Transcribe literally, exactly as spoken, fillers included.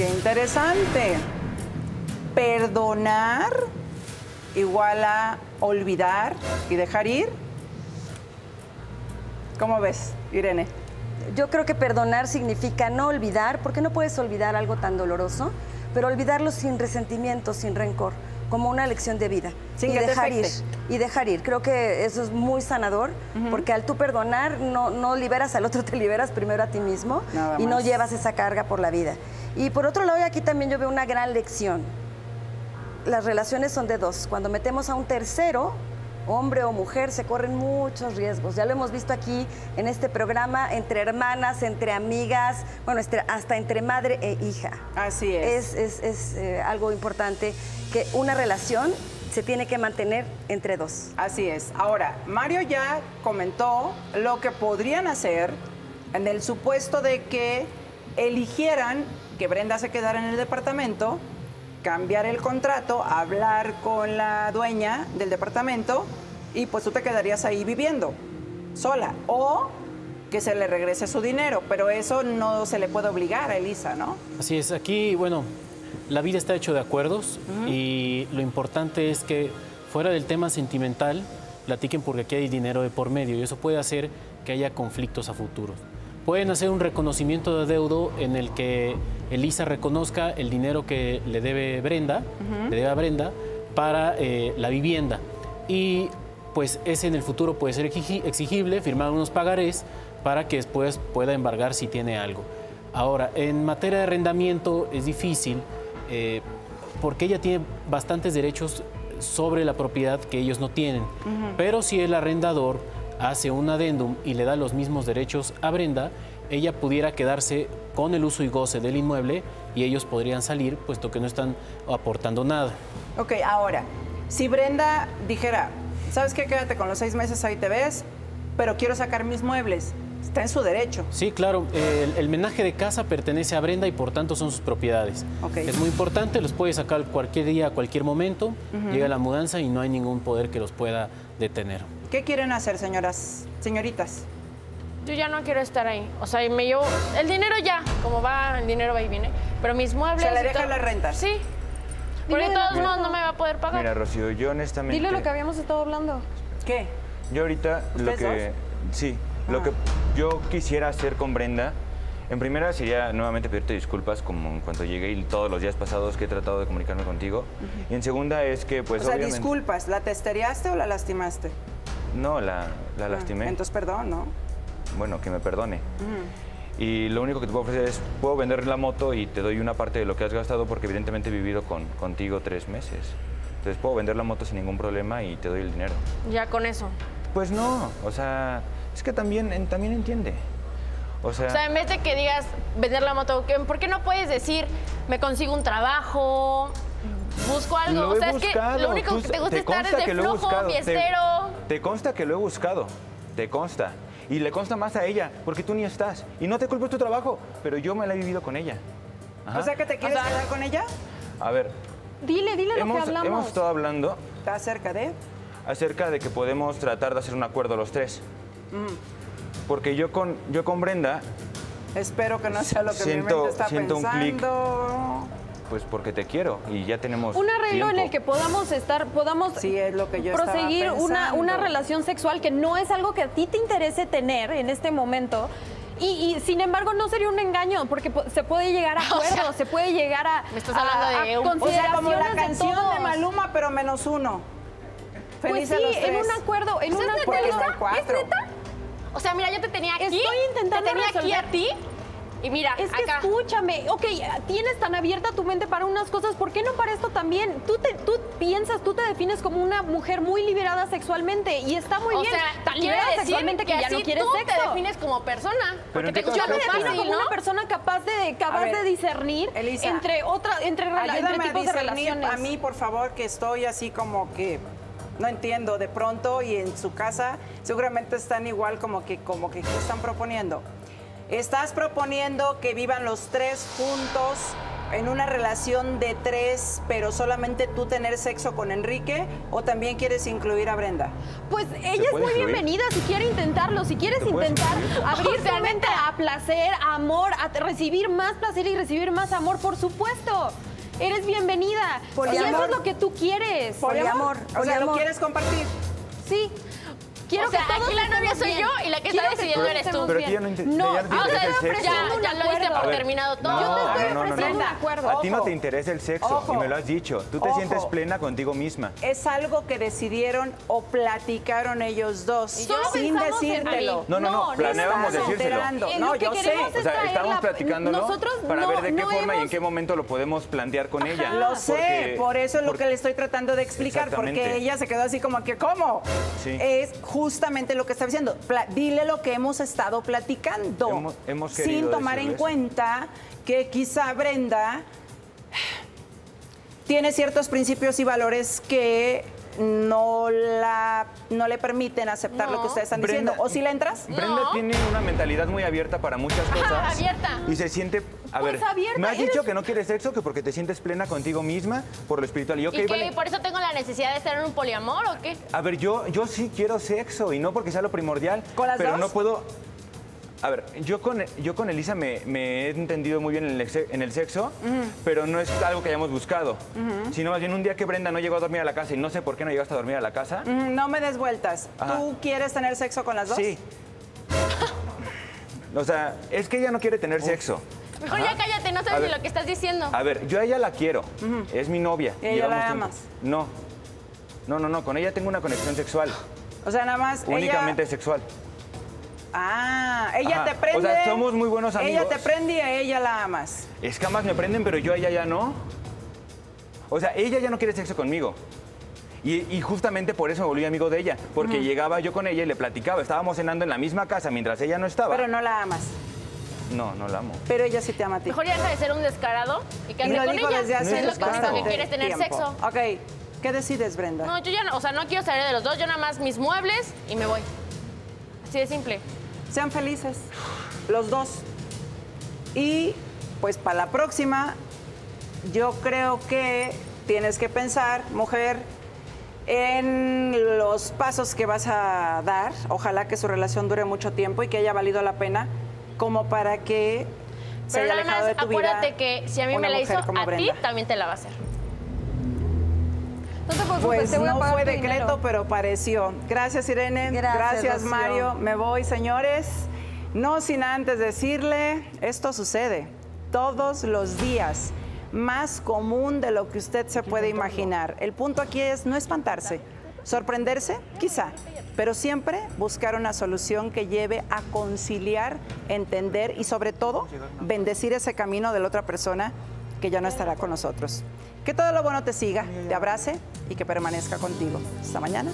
Qué interesante. Perdonar igual a olvidar y dejar ir. ¿Cómo ves, Irene? Yo creo que perdonar significa no olvidar, porque no puedes olvidar algo tan doloroso, pero olvidarlo sin resentimiento, sin rencor, como una lección de vida. Sin y que dejar ir. Y dejar ir. Creo que eso es muy sanador, uh-huh. porque al tú perdonar no, no liberas al otro, te liberas primero a ti mismo Nada y más. No llevas esa carga por la vida. Y por otro lado, aquí también yo veo una gran lección. Las relaciones son de dos. Cuando metemos a un tercero, hombre o mujer, se corren muchos riesgos. Ya lo hemos visto aquí en este programa, entre hermanas, entre amigas, bueno, hasta entre madre e hija. Así es. Es, es, es eh, algo importante, que una relación se tiene que mantener entre dos. Así es. Ahora, Mario ya comentó lo que podrían hacer en el supuesto de que eligieran que Brenda se quedara en el departamento, cambiar el contrato, hablar con la dueña del departamento y pues tú te quedarías ahí viviendo sola, o que se le regrese su dinero, pero eso no se le puede obligar a Elisa, ¿no? Así es, aquí, bueno, la vida está hecha de acuerdos uh-huh. y lo importante es que fuera del tema sentimental platiquen, porque aquí hay dinero de por medio y eso puede hacer que haya conflictos a futuro. Pueden hacer un reconocimiento de adeudo en el que Elisa reconozca el dinero que le debe Brenda, uh-huh. le debe a Brenda para eh, la vivienda. Y pues ese en el futuro puede ser exigible, firmar unos pagarés para que después pueda embargar si tiene algo. Ahora, en materia de arrendamiento es difícil eh, porque ella tiene bastantes derechos sobre la propiedad que ellos no tienen. Uh-huh. Pero si el arrendador hace un adendum y le da los mismos derechos a Brenda, ella pudiera quedarse con el uso y goce del inmueble y ellos podrían salir, puesto que no están aportando nada. Ok, ahora, si Brenda dijera, ¿sabes qué? Quédate con los seis meses, ahí te ves, pero quiero sacar mis muebles. Está en su derecho. Sí, claro. El, el menaje de casa pertenece a Brenda y por tanto son sus propiedades. Okay. Es muy importante, los puede sacar cualquier día, a cualquier momento. Uh-huh. Llega la mudanza y no hay ningún poder que los pueda detener. ¿Qué quieren hacer, señoras, señoritas? Yo ya no quiero estar ahí. O sea, me llevo el dinero ya, como va, el dinero va y viene. Pero mis muebles... ¿Se le dejan las rentas? Sí. Porque de todos modos no me va a poder pagar. Mira, Rocío, yo honestamente... Dile lo que habíamos estado hablando. ¿Qué? Yo ahorita lo que... Dos? Sí. Lo que yo quisiera hacer con Brenda, en primera sería nuevamente pedirte disculpas, como en cuanto llegué y todos los días pasados que he tratado de comunicarme contigo. Uh-huh. Y en segunda es que, pues, o sea, obviamente... disculpas, ¿la testereaste o la lastimaste? No, la, la ah, lastimé. Entonces, perdón, ¿no? Bueno, que me perdone. Uh-huh. Y lo único que te puedo ofrecer es, puedo vender la moto y te doy una parte de lo que has gastado, porque evidentemente he vivido con, contigo tres meses. Entonces, puedo vender la moto sin ningún problema y te doy el dinero. ¿Ya con eso? Pues no, o sea... Es que también, en, también entiende. O sea, o sea, en vez de que digas vender la moto, ¿por qué no puedes decir me consigo un trabajo, busco algo? O sea, es que lo único que te gusta estar es de flojo, fiestero. Te, te consta que lo he buscado, te consta. Y le consta más a ella, porque tú ni estás. Y no te culpo tu trabajo, pero yo me la he vivido con ella. Ajá. O sea, ¿que te quieres o sea, quedar con ella? A ver. Dile, dile lo hemos, que hablamos. Hemos estado hablando. ¿Está acerca de? Acerca de que podemos tratar de hacer un acuerdo los tres. Porque yo con, yo con Brenda... Espero que no sea lo que siento, mi mente está siento pensando. Un clic. Pues porque te quiero y ya tenemos un arreglo tiempo en el que podamos estar, podamos sí, es lo que yo proseguir una, una relación sexual que no es algo que a ti te interese tener en este momento. Y, y sin embargo no sería un engaño, porque se puede llegar a acuerdos, o sea, se puede llegar a... Me estás hablando a, de... Un... O sea, como la canción de, de Maluma, pero menos uno. Feliz pues sí, en un acuerdo, en un acuerdo. ¿Es neta? O sea, mira, yo te tenía aquí. Estoy intentando te tenía resolver. Aquí a ti. Y mira, es que acá. Escúchame, ok, tienes tan abierta tu mente para unas cosas, ¿por qué no para esto también? Tú, te, tú piensas, tú te defines como una mujer muy liberada sexualmente y está muy o bien. Sea, tan liberada sexualmente que, que ya no quieres tú sexo. Tú te defines como persona. Pero te, yo me defino fácil, como ¿no? una persona capaz de, capaz ver, de discernir Elisa, entre, otra, entre, entre tipos de relaciones. A mí, por favor, que estoy así como que... No entiendo, de pronto, y en su casa seguramente están igual como que, como que ¿qué están proponiendo? Estás proponiendo que vivan los tres juntos en una relación de tres, pero solamente tú tener sexo con Enrique, o también quieres incluir a Brenda? Pues ella es muy incluir? bienvenida si quiere intentarlo, si quieres intentar abrirte realmente a placer, a amor, a recibir más placer y recibir más amor, por supuesto. Eres bienvenida. Poliamor. Y eso es lo que tú quieres. Poliamor. O sea, ¿lo quieres compartir? Sí. Quiero o sea, que aquí la novia soy bien. yo y la que está decidiendo eres tú. Pero aquí yo no entiendo. No, ah, o sea, yo ofrezco un acuerdo. Ya lo diste por terminado todo. Yo te estoy ofreciendo un acuerdo. A ti no te interesa el sexo, Ojo. y me lo has dicho. Tú te Ojo. sientes plena contigo misma. Es algo que decidieron o platicaron ellos dos sin decírtelo. No, no, no, planeábamos decírselo. No, yo sé. O sea, estábamos platicándolo para ver de qué forma y en qué momento lo podemos plantear con ella. Lo sé, por eso es lo que le estoy tratando de explicar, porque ella se quedó así como que, ¿cómo? Sí. Es justamente lo que está diciendo. Pla dile lo que hemos estado platicando. Hemos, hemos sin tomar en eso. cuenta que quizá Brenda tiene ciertos principios y valores que no la no le permiten aceptar no. lo que ustedes están Brenda, diciendo. ¿O si la entras? Brenda no. tiene una mentalidad muy abierta para muchas cosas. Abierta. Y se siente... A pues ver, abierta, me has eres... dicho que no quieres sexo, que porque te sientes plena contigo misma, por lo espiritual. ¿Y, okay, ¿Y que vale. por eso tengo la necesidad de estar en un poliamor o qué? A ver, yo, yo sí quiero sexo, y no porque sea lo primordial, ¿Con las pero dos? no puedo... A ver, yo con, yo con Elisa me, me he entendido muy bien en el, en el sexo, uh-huh. pero no es algo que hayamos buscado, uh-huh. sino más bien un día que Brenda no llegó a dormir a la casa, y no sé por qué no llegaste a dormir a la casa. Uh-huh. No me des vueltas. Ajá. ¿Tú quieres tener sexo con las dos? Sí. O sea, es que ella no quiere tener uh. sexo. Mejor Ajá. ya cállate, no sabes ni lo que estás diciendo. A ver, yo a ella la quiero, uh-huh. es mi novia. ¿Y ella la amas? No, no, no, no, con ella tengo una conexión sexual. O sea, nada más Únicamente ella... sexual. Ah, ella Ajá. te prende. O sea, somos muy buenos amigos. Ella te prende y a ella la amas. Es que ambas me prenden, pero yo a ella ya no. O sea, ella ya no quiere sexo conmigo. Y, y justamente por eso me volví amigo de ella, porque uh-huh. llegaba yo con ella y le platicaba. Estábamos cenando en la misma casa mientras ella no estaba. Pero no la amas. No, no la amo. Pero ella sí te ama a ti. Mejor ya deja de ser un descarado y que ande con ella. Desde hace no es lo que dices que quieres tener tiempo. sexo. Ok, ¿qué decides, Brenda? No, yo ya no, o sea, no quiero salir de los dos. Yo nada más mis muebles y me voy. Así de simple. Sean felices, los dos. Y, pues, para la próxima, yo creo que tienes que pensar, mujer, en los pasos que vas a dar. Ojalá que su relación dure mucho tiempo y que haya valido la pena, como para que se Pero haya nada alejado más, de tu acuérdate vida que si a mí me la hizo, a ti también te la va a hacer. No te preocupes, pues te voy no a pagar fue decreto, dinero. pero pareció. Gracias, Irene. Gracias, Gracias Mario. Me voy, señores. No sin antes decirle, esto sucede todos los días, más común de lo que usted se puede imaginar. El punto aquí es no espantarse, sorprenderse, quizá, pero siempre buscar una solución que lleve a conciliar, entender y, sobre todo, bendecir ese camino de la otra persona que ya no estará con nosotros. Que todo lo bueno te siga, te abrace y que permanezca contigo. Hasta mañana.